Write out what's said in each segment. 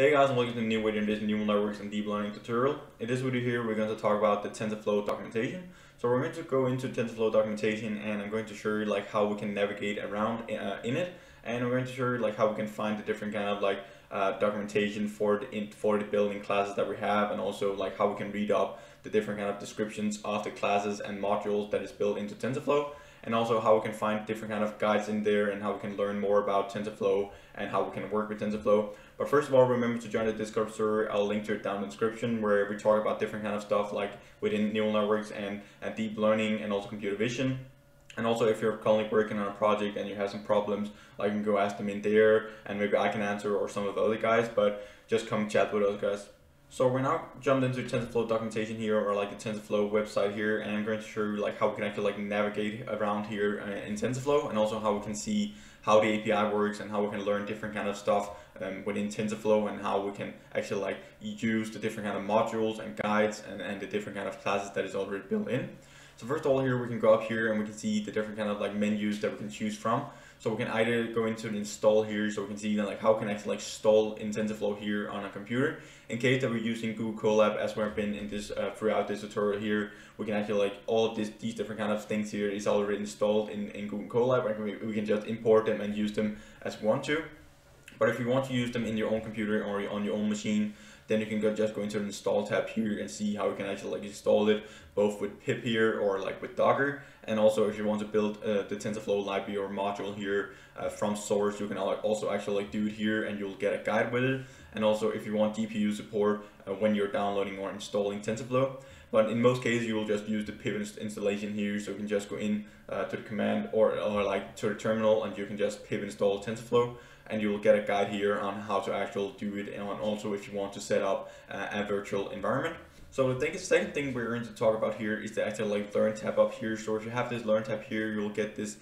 Hey guys, and welcome to a new video in this neural networks and deep learning tutorial. In this video here, we're going to talk about the TensorFlow documentation. So we're going to go into TensorFlow documentation, and I'm going to show you like how we can navigate around in it, and I'm going to show you like how we can find the different kind of like documentation for the building classes that we have, and also like how we can read up the different kind of descriptions of the classes and modules that is built into TensorFlow. And also how we can find different kind of guides in there and how we can learn more about TensorFlow and how we can work with TensorFlow. But first of all, remember to join the Discord server. I'll link to it down in the description, where we talk about different kind of stuff like within neural networks and deep learning and also computer vision. And also, if you're currently working on a project and you have some problems, like you can go ask them in there and maybe I can answer or some of the other guys, but just come chat with us guys. So we're now jumped into TensorFlow documentation here, or like the TensorFlow website here, and I'm going to show you like how we can actually like navigate around here in TensorFlow, and also how we can see how the API works and how we can learn different kind of stuff within TensorFlow, and how we can actually like use the different kind of modules and guides and the different kind of classes that is already built in. So first of all here, we can go up here and we can see the different kind of like menus that we can choose from. So we can either go into the install here, so we can see that like how can I actually like install in TensorFlow here on a computer. In case that we're using Google Colab, as we've been in this throughout this tutorial here, we can actually like all of these different kind of things here is already installed in Google Colab, and we can just import them and use them as we want to. But if you want to use them in your own computer or on your own machine, then you can just go into the install tab here and see how you can actually like install it, both with pip here or like with Docker. And also, if you want to build the TensorFlow library or module here from source, you can also actually like do it here, and you'll get a guide with it. And also, if you want GPU support when you're downloading or installing TensorFlow. But in most cases, you will just use the pip installation here, so you can just go in to the command or like to the terminal, and you can just pip install TensorFlow, and you will get a guide here on how to actually do it, and also if you want to set up a virtual environment. So the second thing we're going to talk about here is the actual like learn tab up here. So if you have this learn tab here, you'll get this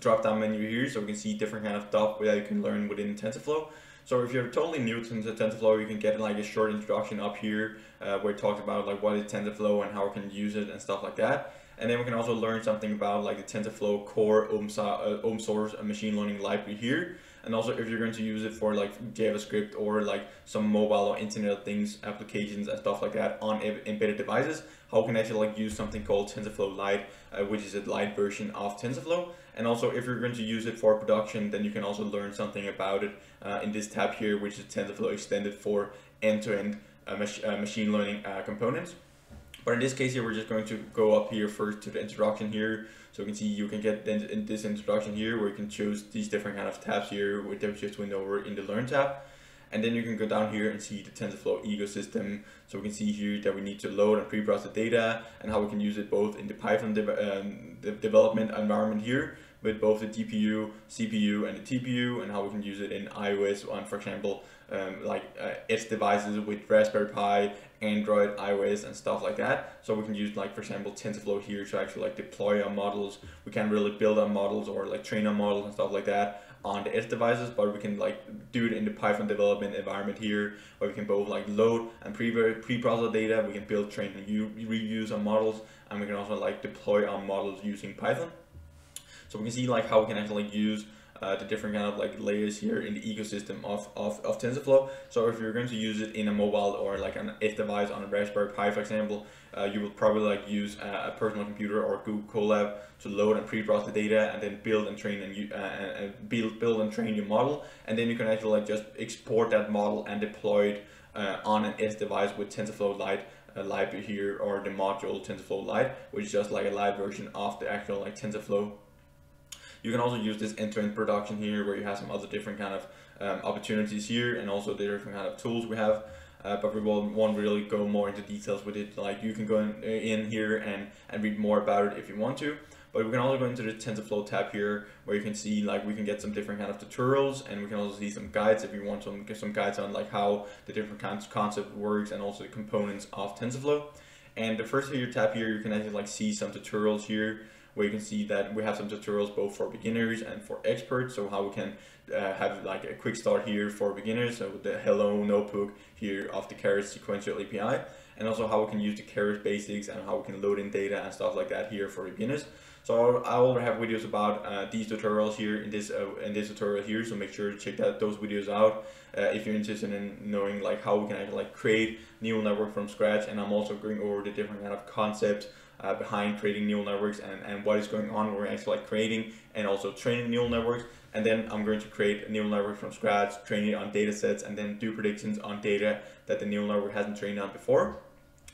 drop down menu here, so you can see different kind of stuff that you can learn within TensorFlow. So if you're totally new to TensorFlow, you can get like a short introduction up here where it talks about like what is TensorFlow and how we can use it and stuff like that. And then we can also learn something about like the TensorFlow core open source machine learning library here. And also, if you're going to use it for like JavaScript or like some mobile or internet things applications and stuff like that on embedded devices, how we can actually like use something called TensorFlow Lite, which is a light version of TensorFlow. And also, if you're going to use it for production, then you can also learn something about it in this tab here, which is TensorFlow extended for end-to-end machine learning components. But in this case here, we're just going to go up here first to the introduction here. So you can see you can get in this introduction here, where you can choose these different kind of tabs here, which I just went over in the learn tab. And then you can go down here and see the TensorFlow ecosystem. So we can see here that we need to load and pre-process the data, and how we can use it both in the Python development environment here, with both the GPU, CPU, and the TPU, and how we can use it in iOS on, for example, edge devices with Raspberry Pi, Android, iOS, and stuff like that. So we can use, like, for example, TensorFlow here to actually like deploy our models. We can't really build our models or like train our models and stuff like that on the edge devices, but we can like do it in the Python development environment here, where we can both like load and pre-process data. We can build, train, and reuse our models, and we can also like deploy our models using Python. So we can see like how we can actually use the different kind of like layers here in the ecosystem of TensorFlow. So if you're going to use it in a mobile or like an edge device on a Raspberry Pi, for example, you will probably like use a personal computer or Google Colab to load and pre-process the data, and then build and train and build and train your model, and then you can actually like just export that model and deploy it on an edge device with TensorFlow Lite library here, or the module TensorFlow Lite, which is just like a live version of the actual like TensorFlow. You can also use this end-to-end production here, where you have some other different kind of opportunities here, and also the different kind of tools we have. But we won't really go more into details with it. Like, you can go in here and read more about it if you want to. But we can also go into the TensorFlow tab here, where you can see like we can get some different kind of tutorials, and we can also see some guides if you want some guides on like how the different kinds of concept works, and also the components of TensorFlow. And the first here tab here, you can actually like see some tutorials here, where you can see that we have some tutorials both for beginners and for experts. So how we can have like a quick start here for beginners with the hello notebook here of the Keras sequential API, and also how we can use the Keras basics and how we can load in data and stuff like that here for beginners. So I already have videos about these tutorials here in this tutorial here, so make sure to check those videos out if you're interested in knowing like how we can like create neural network from scratch. And I'm also going over the different kind of concepts behind creating neural networks and what is going on when we're actually like creating and also training neural networks. And then I'm going to create a neural network from scratch, train it on data sets, and then do predictions on data that the neural network hasn't trained on before.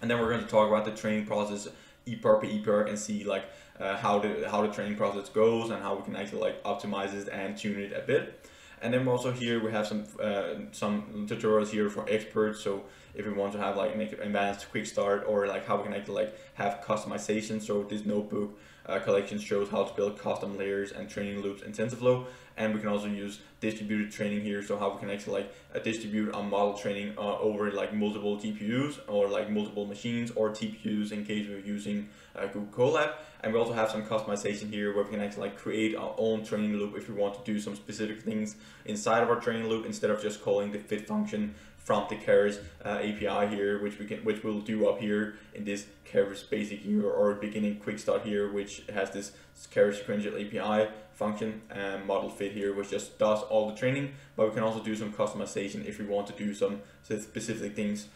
And then we're going to talk about the training process, ePR per ePR, and see like how the training process goes and how we can actually like optimize it and tune it a bit. And then also here we have some tutorials here for experts. So if we want to have like an advanced quick start, or like how we can actually like have customization. So this notebook collection shows how to build custom layers and training loops in TensorFlow. And we can also use distributed training here. So how we can actually like distribute our model training over like multiple GPUs or like multiple machines or TPUs in case we're using Google Colab. And we also have some customization here where we can actually like create our own training loop if we want to do some specific things inside of our training loop instead of just calling the fit function from the Keras API here, which we'll do up here in this Keras basic here or beginning quick start here, which has this Keras sequential API function and model fit here, which just does all the training. But we can also do some customization if we want to do some specific things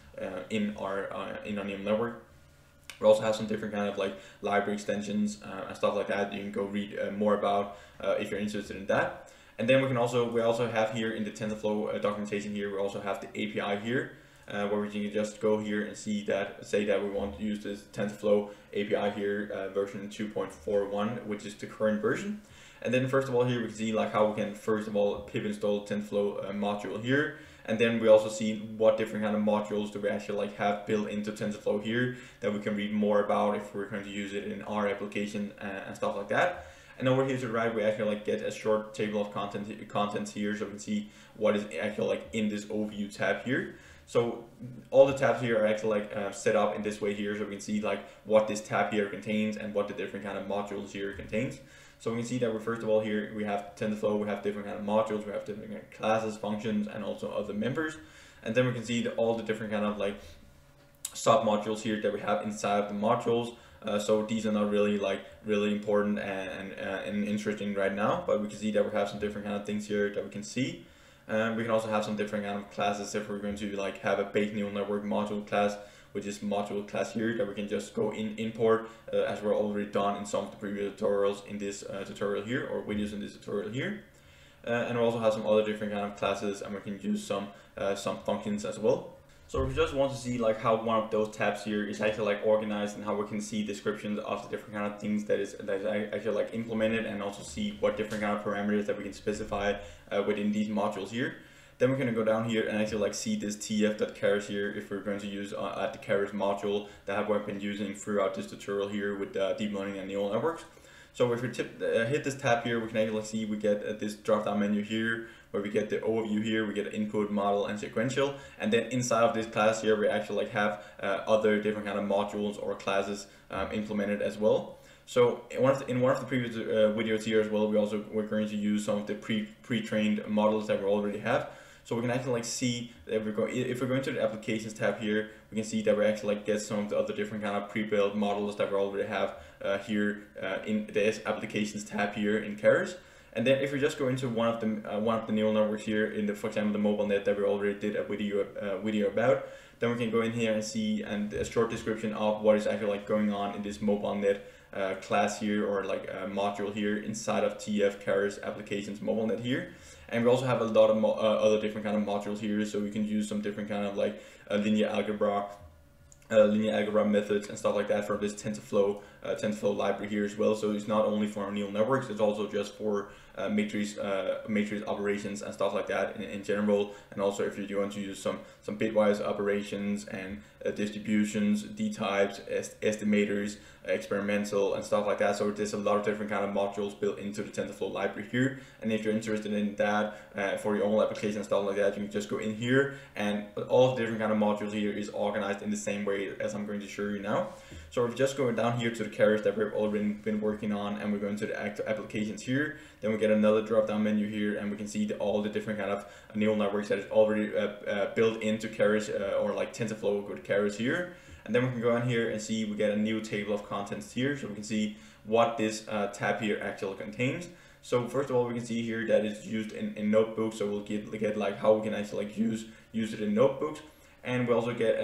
in our neural network. We also have some different kind of like library extensions and stuff like that. You can go read more about if you're interested in that. And then we also have here in the TensorFlow documentation here, we also have the API here where we can just go here and see that, say that we want to use this TensorFlow API here version 2.41, which is the current version. And then first of all here we can see like how we can first of all pip install TensorFlow module here. And then we also see what different kind of modules do we actually like have built into TensorFlow here that we can read more about if we're going to use it in our application and stuff like that. And over here to the right, we actually like get a short table of contents here, so we can see what is actually like in this overview tab here. So all the tabs here are actually like set up in this way here, so we can see like what this tab here contains and what the different kind of modules here contains. So we can see that we first of all here we have TensorFlow, we have different kind of modules, we have different kind of classes, functions, and also other members. And then we can see that all the different kind of like sub modules here that we have inside of the modules. So these are not really like really important and interesting right now, but we can see that we have some different kind of things here that we can see. We can also have some different kind of classes if we're going to like have a base neural network module class, which is module class here that we can just go in import as we're already done in some of the previous tutorials in this tutorial here, or videos in this tutorial here. And we also have some other different kind of classes, and we can use some functions as well. So if you just want to see like how one of those tabs here is actually like organized and how we can see descriptions of the different kind of things that is actually like implemented, and also see what different kind of parameters that we can specify within these modules here, then we're going to go down here and actually like see this tf.keras here if we're going to use at the Keras module that I've been using throughout this tutorial here with deep learning and neural networks. So if we hit this tab here, we can actually see we get this drop-down menu here, where we get the overview here, we get input, model, and sequential. And then inside of this class here, we actually like have other different kind of modules or classes implemented as well. So in one of the previous videos here as well, we're going to use some of the pre-trained models that we already have. So we can actually like see that if we're going to the applications tab here, we can see that we actually like get some of the other different kind of pre-built models that we already have here in the applications tab here in Keras. And then if we just go into one of the neural networks here in the, for example, the MobileNet that we already did a video about, then we can go in here and see a short description of what is actually like going on in this MobileNet class here, or like a module here inside of TF Keras applications MobileNet here. And we also have a lot of other different kind of modules here, so we can use some different kind of like linear algebra methods and stuff like that for this TensorFlow library here as well. So it's not only for neural networks, it's also just for matrix operations and stuff like that in general. And also if you do want to use some bitwise operations and distributions, d-types, estimators, experimental and stuff like that. So there's a lot of different kind of modules built into the TensorFlow library here. And if you're interested in that for your own application and stuff like that, you can just go in here, and all the different kind of modules here is organized in the same way way as I'm going to show you now. So we're just going down here to the Keras that we've already been working on, and we're going to the active applications here. Then we get another drop down menu here, and we can see all the different kind of neural networks that is already built into Keras or like TensorFlow with Keras here. And then we can go on here and see we get a new table of contents here, so we can see what this tab here actually contains. So first of all, we can see here that it's used in notebooks, so we'll get like how we can actually like use it in notebooks. And we also get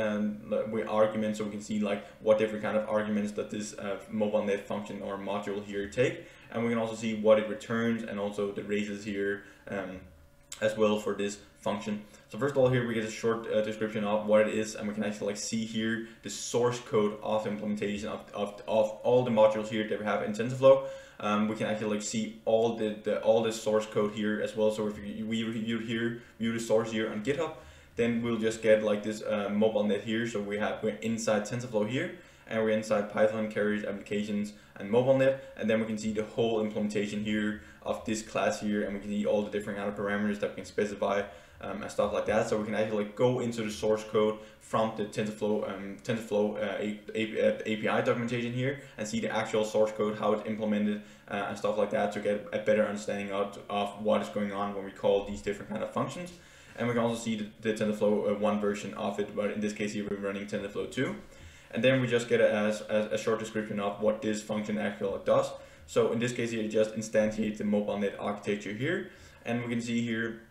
with arguments, so we can see like what different kind of arguments that this MobileNet function or module here take. And we can also see what it returns and also the raises here as well for this function. So first of all, here we get a short description of what it is, and we can actually like see here the source code of the implementation of all the modules here that we have in TensorFlow. We can actually like see all the source code here as well. So if we view the source here on GitHub, then we'll just get like this MobileNet here. So we're inside TensorFlow here, and we're inside Python, Keras, applications, and MobileNet, and then we can see the whole implementation here of this class here, and we can see all the different kind of parameters that we can specify and stuff like that. So we can actually like go into the source code from the TensorFlow API documentation here and see the actual source code, how it's implemented and stuff like that, to get a better understanding of what is going on when we call these different kind of functions. And we can also see the TensorFlow 1 version of it, but in this case here we're running TensorFlow 2. And then we just get a short description of what this function actually does. So in this case here, it just instantiates the MobileNet architecture here, and we can see here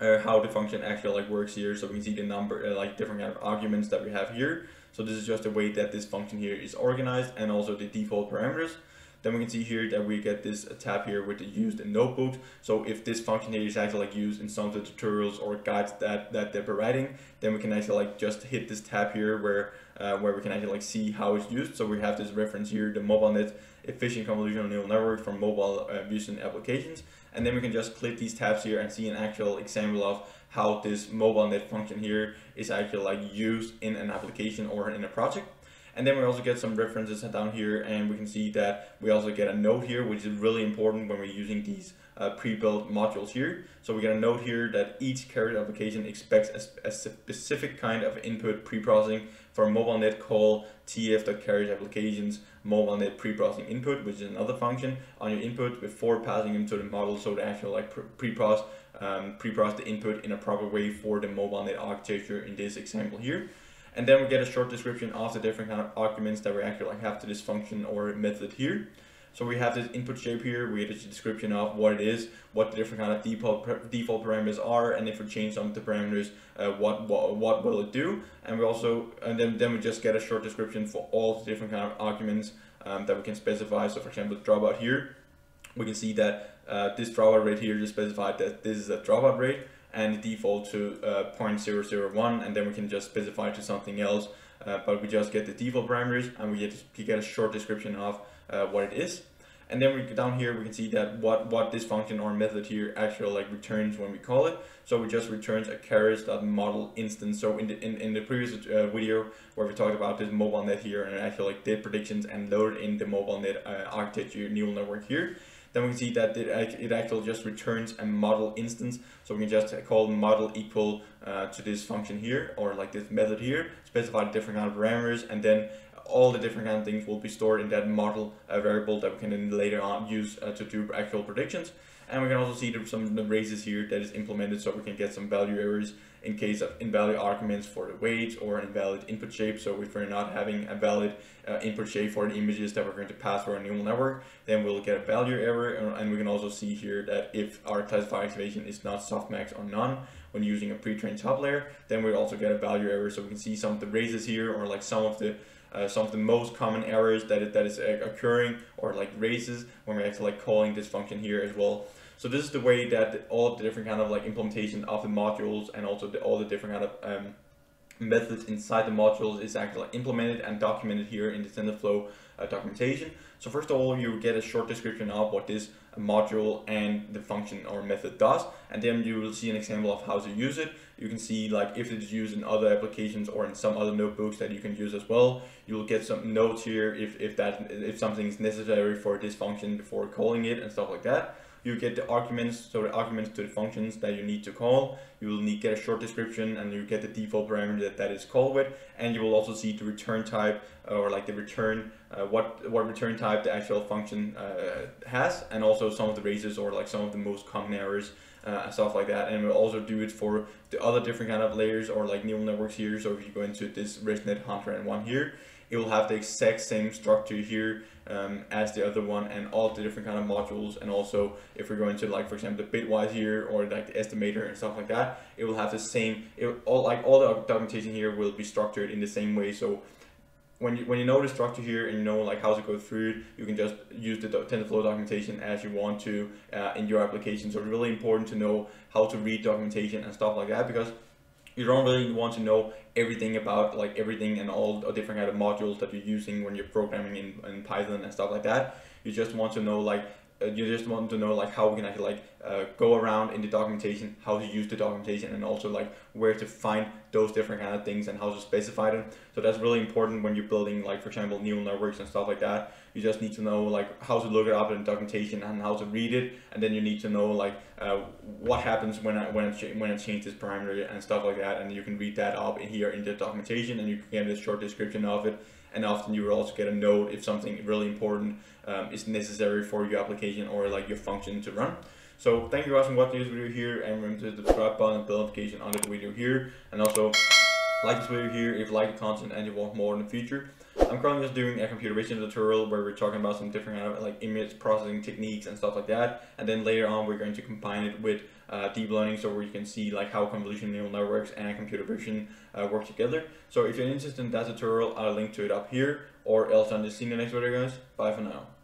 how the function actually like works here. So we can see the number like different kind of arguments that we have here. So this is just the way that this function here is organized, and also the default parameters. Then we can see here that we get this tab here with the used in notebooks. So if this function here is actually like used in some of the tutorials or guides that they're providing, then we can actually like just hit this tab here where we can actually like see how it's used. So we have this reference here, the MobileNet efficient convolutional neural network from mobile vision applications. And then we can just click these tabs here and see an actual example of how this MobileNet function here is actually like used in an application or in a project. And then we also get some references down here, and we can see that we also get a note here, which is really important when we're using these pre-built modules here. So we get a note here that each Keras application expects a specific kind of input preprocessing for MobileNet call tf.keras applications MobileNet preprocessing input, which is another function on your input before passing into the model, so the actual like preprocess the input in a proper way for the MobileNet architecture in this example here. And then we get a short description of the different kind of arguments that we actually have to this function or method here. So we have this input shape here, we get a description of what it is, what the different kind of default parameters are, and if we change some of the parameters, what will it do? And we also, and then we just get a short description for all the different kind of arguments that we can specify. So for example, dropout here, we can see that this dropout rate here just specified that this is a dropout rate, and default to 0.001, and then we can just specify to something else, but we just get the default parameters, and we get a short description of what it is. And then we go down here, we can see that what this function or method here actually like returns when we call it. So it just returns a Keras.model instance. So in the previous video where we talked about this MobileNet here, and it actually like did predictions and loaded in the MobileNet architecture neural network here. Then we can see that it actually just returns a model instance. So we can just call model equal to this function here, or like this method here, specify different kind of parameters, and then all the different kind of things will be stored in that model variable that we can then later on use to do actual predictions. And we can also see some of the raises here that is implemented, so we can get some value errors in case of invalid arguments for the weights or invalid input shape. So if we're not having a valid input shape for the images that we're going to pass for our neural network, then we'll get a value error. And we can also see here that if our classifier activation is not softmax or none when using a pre-trained top layer, then we'll also get a value error. So we can see some of the raises here, or like some of the most common errors that is occurring, or like raises when we're actually like calling this function here as well. So this is the way that all of the different kind of like implementation of the modules, and also all the different kind of methods inside the modules is actually implemented and documented here in the TensorFlow documentation. So first of all, you get a short description of what this module and the function or method does, and then you will see an example of how to use it. You can see like if it's used in other applications or in some other notebooks that you can use as well. You'll get some notes here if something is necessary for this function before calling it and stuff like that. you get the arguments, so the arguments to the functions that you need to call. You will need get a short description, and you get the default parameter that that is called with, and you will also see the return type, or like the return, what return type the actual function has, and also some of the races or like some of the most common errors, stuff like that. And we'll also do it for the other different kind of layers or like neural networks here. So if you go into this ResNet 101 here, it will have the exact same structure here as the other one, and all the different kind of modules. And also if we're going to, like, for example, the bitwise here, or like the estimator and stuff like that, it will have the same, all the documentation here will be structured in the same way. So when you know the structure here and you know like how to go through it, you can just use the TensorFlow documentation as you want to in your application. So it's really important to know how to read documentation and stuff like that, because you don't really want to know everything about like everything and all the different kind of modules that you're using when you're programming in Python and stuff like that. You just want to know like how we can actually like go around in the documentation, how to use the documentation, and also like where to find those different kind of things and how to specify them. So that's really important when you're building, like, for example, neural networks and stuff like that. You just need to know like how to look it up in documentation and how to read it, and then you need to know like what happens when I change this parameter and stuff like that. And you can read that up in here in the documentation, and you can get a short description of it. And often you will also get a note if something really important is necessary for your application or like your function to run. So thank you guys for watching this video here, and remember to subscribe button and bell notification under the video here, and also like this video here if you like the content and you want more in the future. I'm currently just doing a computer vision tutorial where we're talking about some different kind of like image processing techniques and stuff like that, and then later on we're going to combine it with deep learning, so where you can see like how convolutional neural networks and computer vision work together. So if you're interested in that tutorial, I'll link to it up here, or else I'll just see you in the next video, guys. Bye for now.